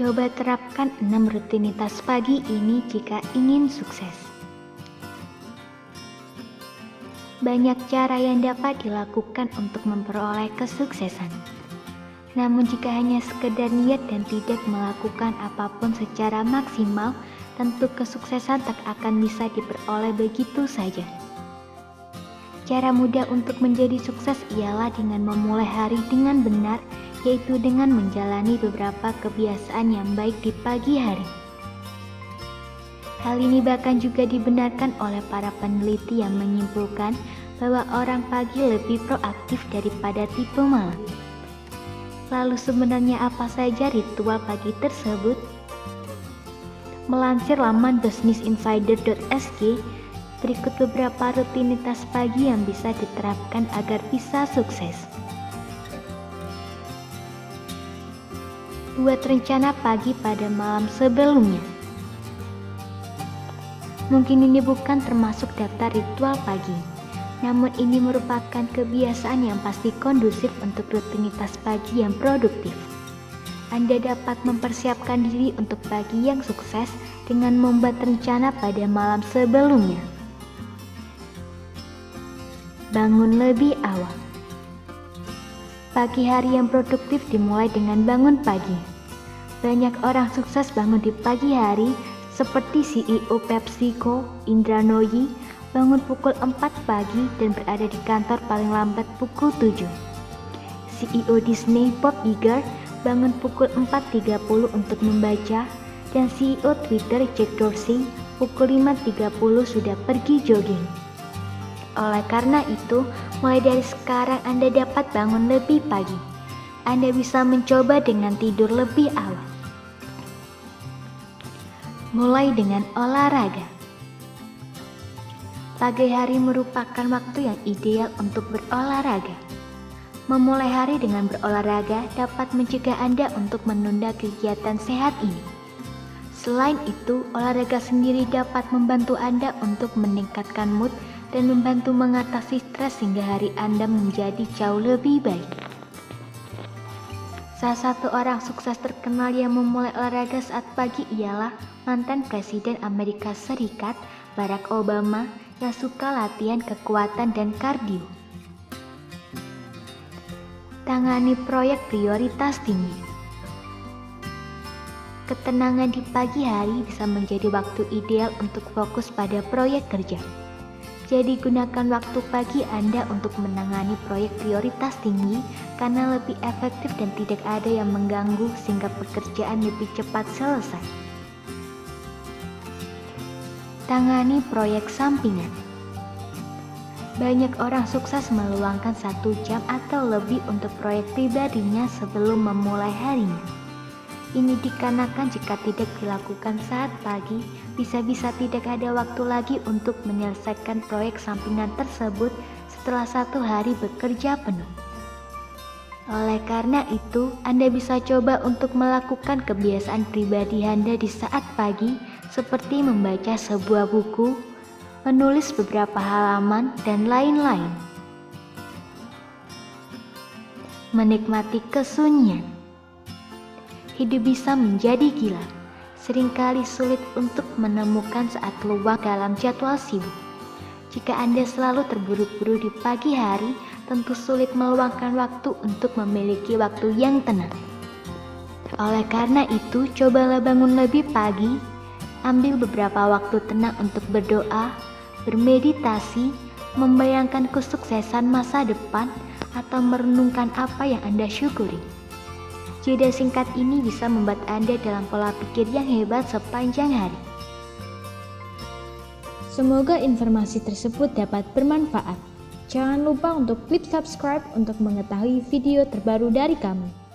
Coba terapkan 6 rutinitas pagi ini jika ingin sukses. Banyak cara yang dapat dilakukan untuk memperoleh kesuksesan. Namun jika hanya sekedar niat dan tidak melakukan apapun secara maksimal, tentu kesuksesan tak akan bisa diperoleh begitu saja. Cara mudah untuk menjadi sukses ialah dengan memulai hari dengan benar, yaitu dengan menjalani beberapa kebiasaan yang baik di pagi hari. Hal ini bahkan juga dibenarkan oleh para peneliti yang menyimpulkan bahwa orang pagi lebih proaktif daripada tipe malam. Lalu sebenarnya apa saja ritual pagi tersebut? Melansir laman businessinsider.sg, berikut beberapa rutinitas pagi yang bisa diterapkan agar bisa sukses. Buat rencana pagi pada malam sebelumnya. Mungkin ini bukan termasuk daftar ritual pagi, namun ini merupakan kebiasaan yang pasti kondusif untuk rutinitas pagi yang produktif. Anda dapat mempersiapkan diri untuk pagi yang sukses dengan membuat rencana pada malam sebelumnya. Bangun lebih awal. Pagi hari yang produktif dimulai dengan bangun pagi. Banyak orang sukses bangun di pagi hari, seperti CEO PepsiCo, Indra Noyi, bangun pukul 4 pagi dan berada di kantor paling lambat pukul 7. CEO Disney, Bob Iger, bangun pukul 4.30 untuk membaca, dan CEO Twitter, Jack Dorsey, pukul 5.30 sudah pergi jogging. Oleh karena itu, mulai dari sekarang Anda dapat bangun lebih pagi. Anda bisa mencoba dengan tidur lebih awal. Mulai dengan olahraga. Pagi hari merupakan waktu yang ideal untuk berolahraga. Memulai hari dengan berolahraga dapat mencegah Anda untuk menunda kegiatan sehat ini. Selain itu, olahraga sendiri dapat membantu Anda untuk meningkatkan mood dan membantu mengatasi stres hingga hari Anda menjadi jauh lebih baik. Salah satu orang sukses terkenal yang memulai olahraga saat pagi ialah mantan Presiden Amerika Serikat, Barack Obama, yang suka latihan kekuatan dan kardio. Tangani proyek prioritas tinggi. Ketenangan di pagi hari bisa menjadi waktu ideal untuk fokus pada proyek kerja. Jadi gunakan waktu pagi Anda untuk menangani proyek prioritas tinggi karena lebih efektif dan tidak ada yang mengganggu sehingga pekerjaan lebih cepat selesai. Tangani proyek sampingan. Banyak orang sukses meluangkan 1 jam atau lebih untuk proyek pribadinya sebelum memulai harinya. Ini dikarenakan jika tidak dilakukan saat pagi, bisa-bisa tidak ada waktu lagi untuk menyelesaikan proyek sampingan tersebut setelah 1 hari bekerja penuh. Oleh karena itu, Anda bisa coba untuk melakukan kebiasaan pribadi Anda di saat pagi, seperti membaca sebuah buku, menulis beberapa halaman, dan lain-lain. Menikmati kesunyian. Hidup bisa menjadi gila, seringkali sulit untuk menemukan saat luang dalam jadwal sibuk. Jika Anda selalu terburu-buru di pagi hari, tentu sulit meluangkan waktu untuk memiliki waktu yang tenang. Oleh karena itu, cobalah bangun lebih pagi, ambil beberapa waktu tenang untuk berdoa, bermeditasi, membayangkan kesuksesan masa depan, atau merenungkan apa yang Anda syukuri. Jeda singkat ini bisa membuat Anda dalam pola pikir yang hebat sepanjang hari. Semoga informasi tersebut dapat bermanfaat. Jangan lupa untuk klik subscribe untuk mengetahui video terbaru dari kami.